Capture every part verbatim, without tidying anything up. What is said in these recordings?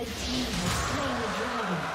Red team has slain the dragon.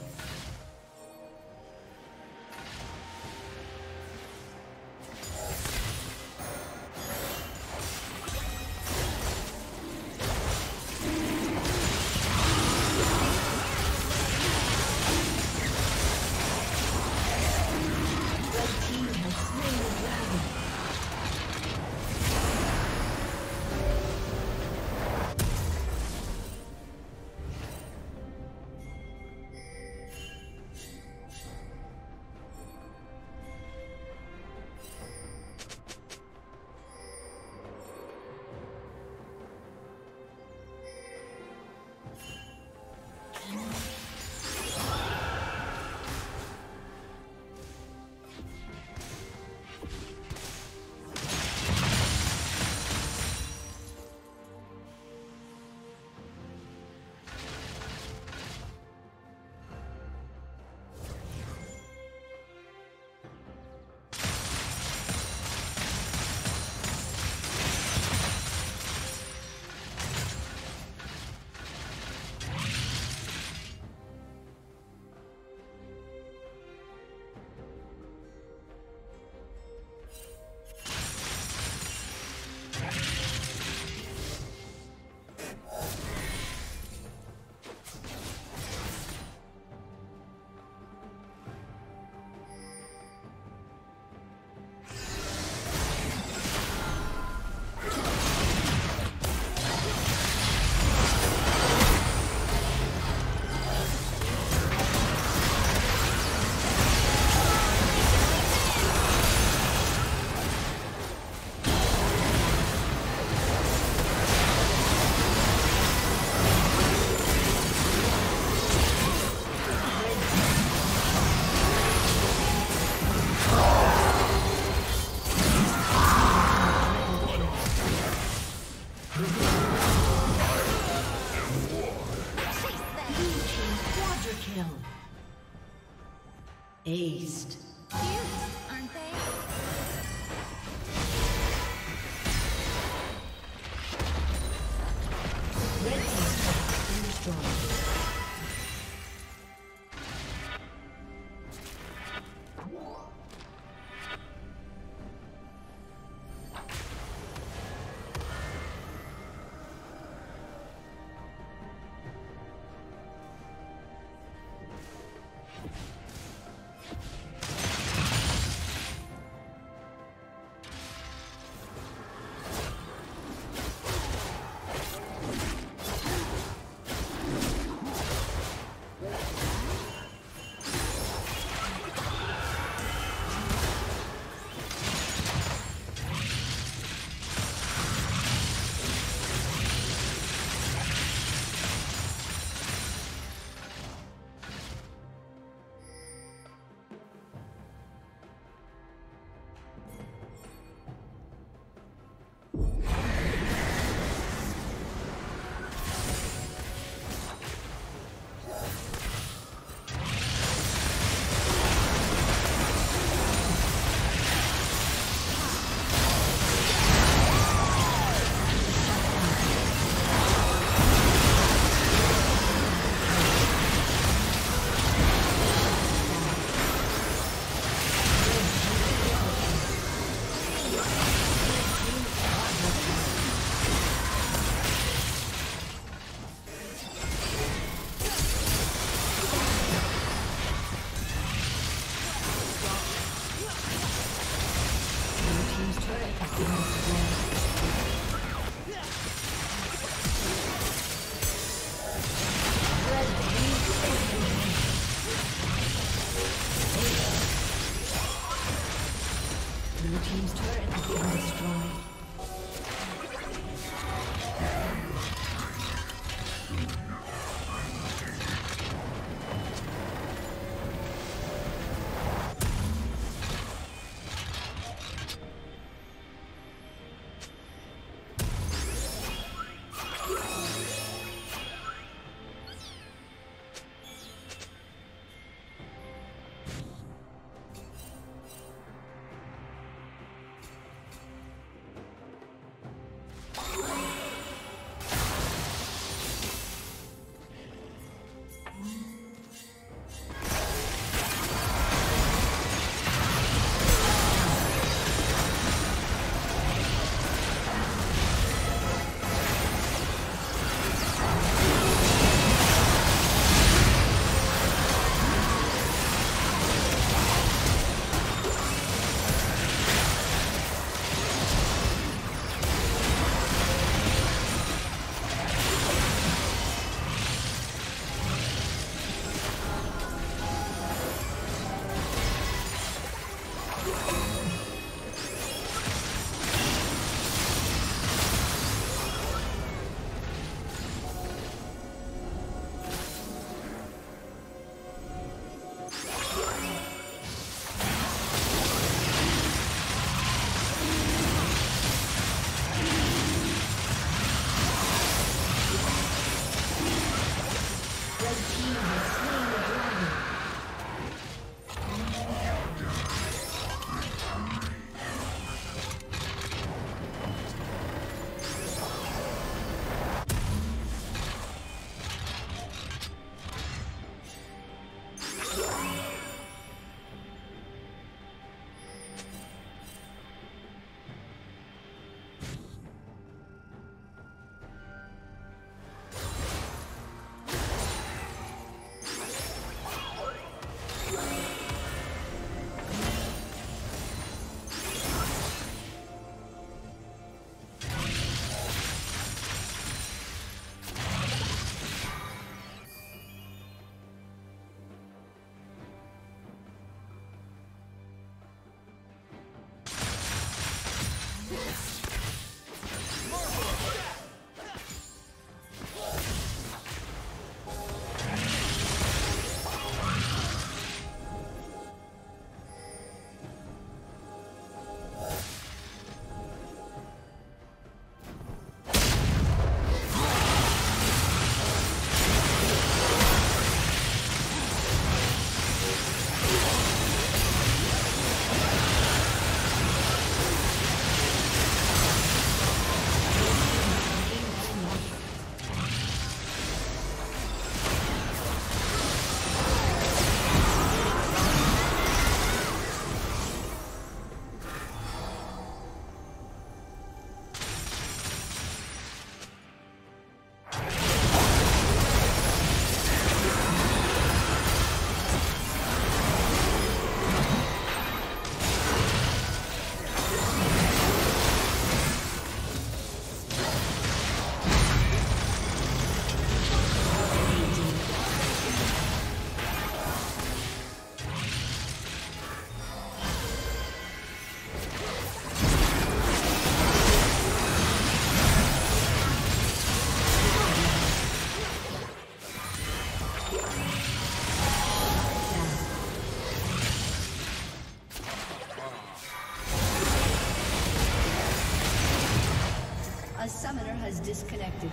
disconnected.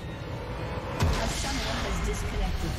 A summoner has disconnected.